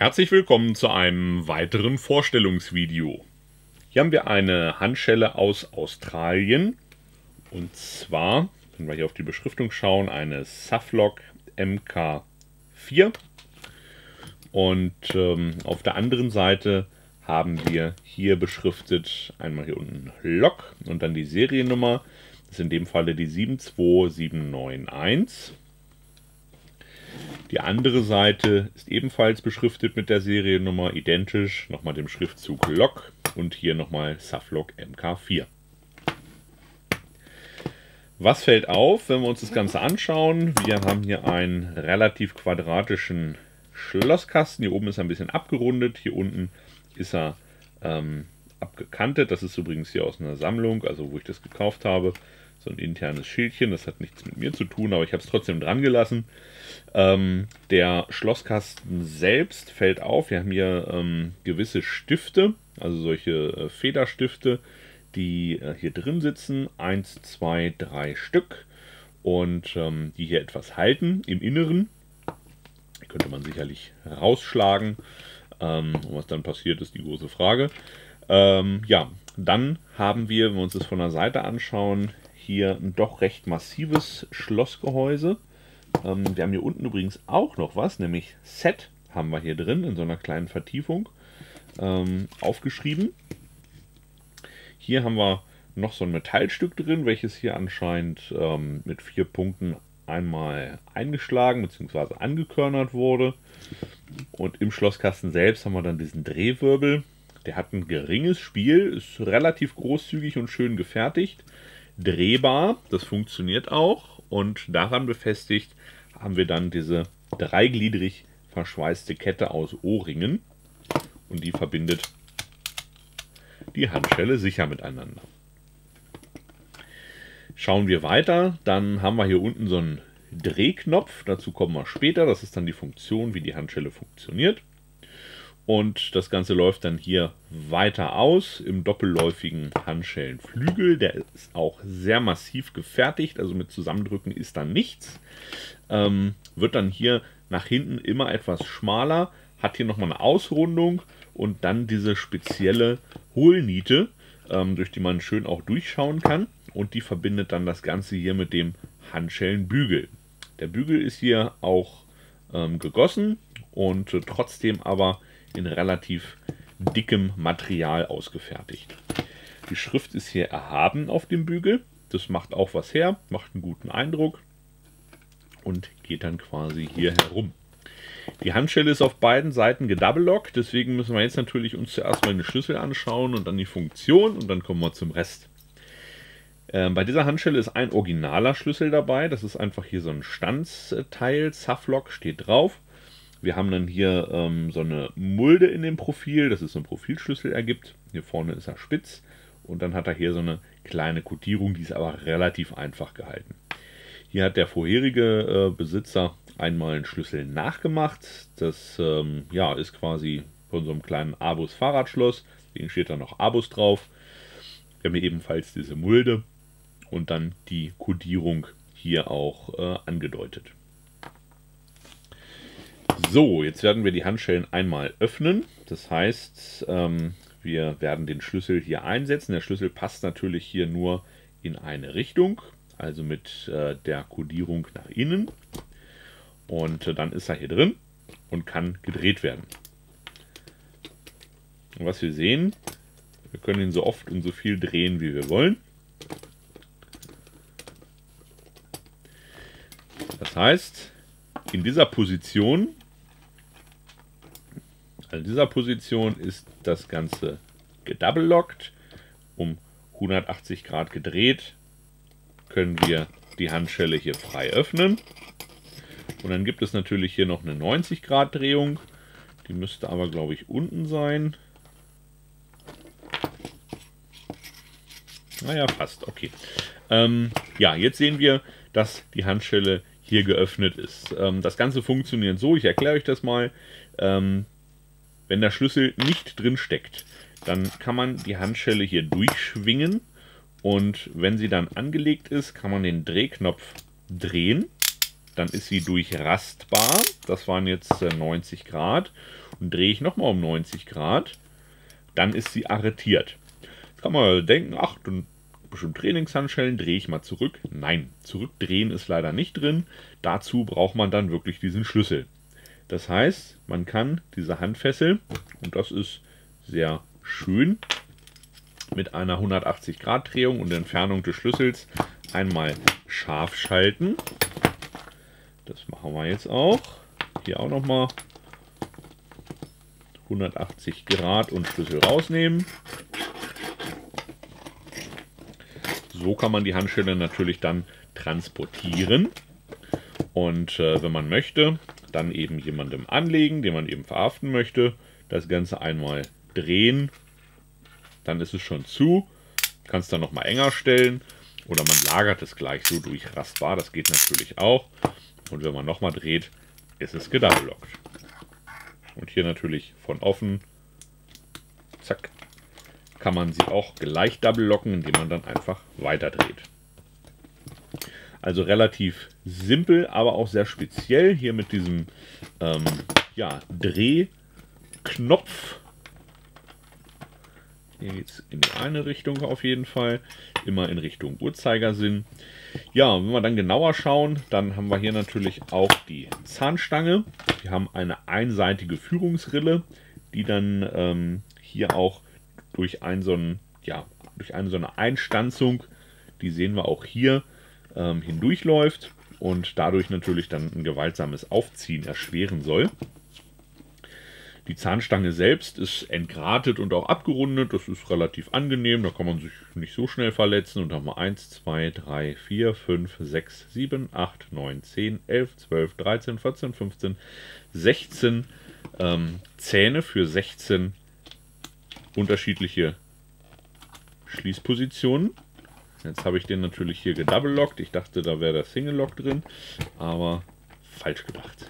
Herzlich willkommen zu einem weiteren Vorstellungsvideo. Hier haben wir eine Handschelle aus Australien und zwar, wenn wir hier auf die Beschriftung schauen, eine SAF-LOK MK-IV und auf der anderen Seite haben wir hier beschriftet, einmal hier unten LOK und dann die Seriennummer, das ist in dem Falle die 72791. Die andere Seite ist ebenfalls beschriftet mit der Seriennummer, identisch, nochmal dem Schriftzug LOK und hier nochmal SAF-LOK MK-IV. Was fällt auf, wenn wir uns das Ganze anschauen? Wir haben hier einen relativ quadratischen Schlosskasten. Hier oben ist er ein bisschen abgerundet, hier unten ist er abgekantet. Das ist übrigens hier aus einer Sammlung, also wo ich das gekauft habe. So ein internes Schildchen, das hat nichts mit mir zu tun, aber ich habe es trotzdem dran gelassen. Der Schlosskasten selbst fällt auf. Wir haben hier gewisse Stifte, also solche Federstifte, die hier drin sitzen. 1, 2, 3 Stück und die hier etwas halten im Inneren. Die könnte man sicherlich rausschlagen. Was dann passiert, ist die große Frage. Ja, dann haben wir, wenn wir uns das von der Seite anschauen, hier ein doch recht massives Schlossgehäuse. Wir haben hier unten übrigens auch noch was, nämlich Set haben wir hier drin in so einer kleinen Vertiefung aufgeschrieben. Hier haben wir noch so ein Metallstück drin, welches hier anscheinend mit 4 Punkten einmal eingeschlagen bzw. angekörnert wurde. Und im Schlosskasten selbst haben wir dann diesen Drehwirbel. Der hat ein geringes Spiel, ist relativ großzügig und schön gefertigt. Drehbar, das funktioniert auch und daran befestigt haben wir dann diese dreigliedrig verschweißte Kette aus O-Ringen und die verbindet die Handschelle sicher miteinander. Schauen wir weiter, dann haben wir hier unten so einen Drehknopf, dazu kommen wir später, das ist dann die Funktion, wie die Handschelle funktioniert. Und das Ganze läuft dann hier weiter aus im doppelläufigen Handschellenflügel. Der ist auch sehr massiv gefertigt, also mit Zusammendrücken ist dann nichts. Wird dann hier nach hinten immer etwas schmaler, hat hier nochmal eine Ausrundung und dann diese spezielle Hohlniete, durch die man schön auch durchschauen kann. Und die verbindet dann das Ganze hier mit dem Handschellenbügel. Der Bügel ist hier auch gegossen und trotzdem aber in relativ dickem Material ausgefertigt. Die Schrift ist hier erhaben auf dem Bügel. Das macht auch was her, macht einen guten Eindruck und geht dann quasi hier herum. Die Handschelle ist auf beiden Seiten gedoubelockt, deswegen müssen wir jetzt natürlich uns zuerst mal den Schlüssel anschauen und dann die Funktion und dann kommen wir zum Rest. Bei dieser Handschelle ist ein originaler Schlüssel dabei. Das ist einfach hier so ein Stanzteil, SAF-LOK steht drauf. Wir haben dann hier so eine Mulde in dem Profil, dass es einen Profilschlüssel ergibt. Hier vorne ist er spitz und dann hat er hier so eine kleine Kodierung, die ist aber relativ einfach gehalten. Hier hat der vorherige Besitzer einmal einen Schlüssel nachgemacht. Das ja, ist quasi von so einem kleinen Abus Fahrradschloss, deswegen steht da noch Abus drauf. Wir haben hier ebenfalls diese Mulde und dann die Kodierung hier auch angedeutet. So, jetzt werden wir die Handschellen einmal öffnen. Das heißt, wir werden den Schlüssel hier einsetzen. Der Schlüssel passt natürlich hier nur in eine Richtung, also mit der Kodierung nach innen. Und dann ist er hier drin und kann gedreht werden. Und was wir sehen, wir können ihn so oft und so viel drehen, wie wir wollen. Das heißt, in dieser Position... Also in dieser Position ist das Ganze gedoubelockt, um 180 Grad gedreht, können wir die Handschelle hier frei öffnen. Und dann gibt es natürlich hier noch eine 90 Grad Drehung, die müsste aber, glaube ich, unten sein. Naja, fast, okay. Ja, jetzt sehen wir, dass die Handschelle hier geöffnet ist. Das Ganze funktioniert so, ich erkläre euch das mal. Wenn der Schlüssel nicht drin steckt, dann kann man die Handschelle hier durchschwingen und wenn sie dann angelegt ist, kann man den Drehknopf drehen. dann ist sie durchrastbar. Das waren jetzt 90 Grad. Und drehe ich nochmal um 90 Grad, dann ist sie arretiert. Jetzt kann man denken, ach, dann bestimmt Trainingshandschellen, drehe ich mal zurück. Nein, zurückdrehen ist leider nicht drin. Dazu braucht man dann wirklich diesen Schlüssel. Das heißt, man kann diese Handfessel, und das ist sehr schön, mit einer 180 Grad Drehung und Entfernung des Schlüssels einmal scharf schalten. Das machen wir jetzt auch. Hier auch nochmal 180 Grad und Schlüssel rausnehmen. So kann man die Handschelle natürlich dann transportieren. Und wenn man möchte, dann eben jemandem anlegen, den man eben verhaften möchte. Das Ganze einmal drehen. Dann ist es schon zu. Kann es dann nochmal enger stellen. Oder man lagert es gleich so durchrastbar. Das geht natürlich auch. Und wenn man nochmal dreht, ist es gedoublelockt. Und hier natürlich von offen. Zack. Kann man sie auch gleich doublelocken, indem man dann einfach weiterdreht. Also relativ simpel, aber auch sehr speziell. Hier mit diesem ja, Drehknopf. Hier geht es in die eine Richtung auf jeden Fall. Immer in Richtung Uhrzeigersinn. Ja, wenn wir dann genauer schauen, dann haben wir hier natürlich auch die Zahnstange. Wir haben eine einseitige Führungsrille, die dann hier auch durch einen so einen, ja, durch eine so eine Einstanzung, die sehen wir auch hier, hindurchläuft und dadurch natürlich dann ein gewaltsames Aufziehen erschweren soll. Die Zahnstange selbst ist entgratet und auch abgerundet. Das ist relativ angenehm, da kann man sich nicht so schnell verletzen. Und da haben wir 1, 2, 3, 4, 5, 6, 7, 8, 9, 10, 11, 12, 13, 14, 15, 16 Zähne für 16 unterschiedliche Schließpositionen. Jetzt habe ich den natürlich hier gedoubelelockt. Ich dachte, da wäre das Single-Lock drin, aber falsch gedacht.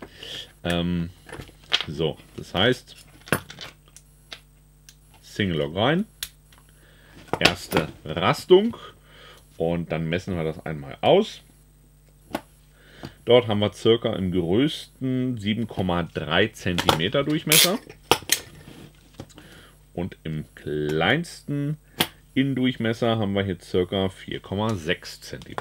So, das heißt, Single-Lock rein, erste Rastung und dann messen wir das einmal aus. Dort haben wir circa im größten 7,3 cm Durchmesser und im kleinsten Innendurchmesser haben wir hier circa 4,6 cm.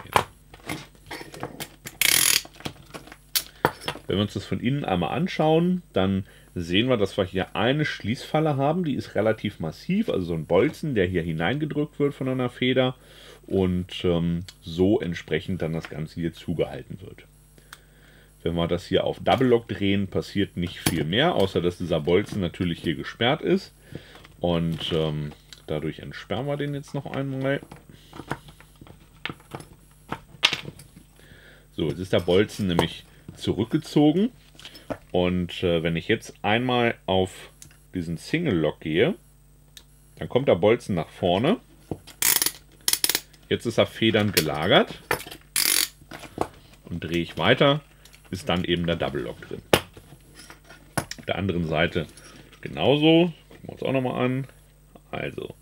Wenn wir uns das von innen einmal anschauen, dann sehen wir, dass wir hier eine Schließfalle haben, die ist relativ massiv, also so ein Bolzen, der hier hineingedrückt wird von einer Feder und so entsprechend dann das Ganze hier zugehalten wird. Wenn wir das hier auf Doublelock drehen, passiert nicht viel mehr, außer dass dieser Bolzen natürlich hier gesperrt ist und dadurch entsperren wir den jetzt noch einmal. So, jetzt ist der Bolzen nämlich zurückgezogen und wenn ich jetzt einmal auf diesen Single-Lock gehe, dann kommt der Bolzen nach vorne. Jetzt ist er federnd gelagert und drehe ich weiter, ist dann eben der Doublelock drin. Auf der anderen Seite genauso, gucken wir uns auch nochmal an. Also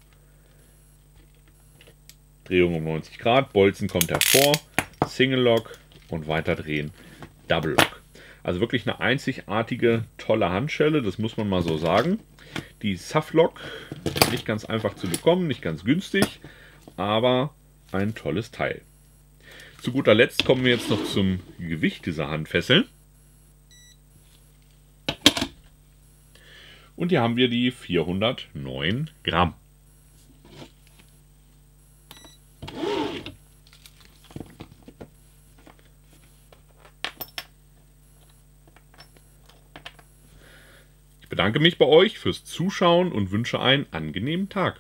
Drehung um 90 Grad, Bolzen kommt hervor, Single-Lock und weiter drehen. Doublelock. Also wirklich eine einzigartige, tolle Handschelle, das muss man mal so sagen. Die SAF-LOK, nicht ganz einfach zu bekommen, nicht ganz günstig, aber ein tolles Teil. Zu guter Letzt kommen wir jetzt noch zum Gewicht dieser Handfesseln. Und hier haben wir die 409 Gramm. Ich bedanke mich bei euch fürs Zuschauen und wünsche einen angenehmen Tag.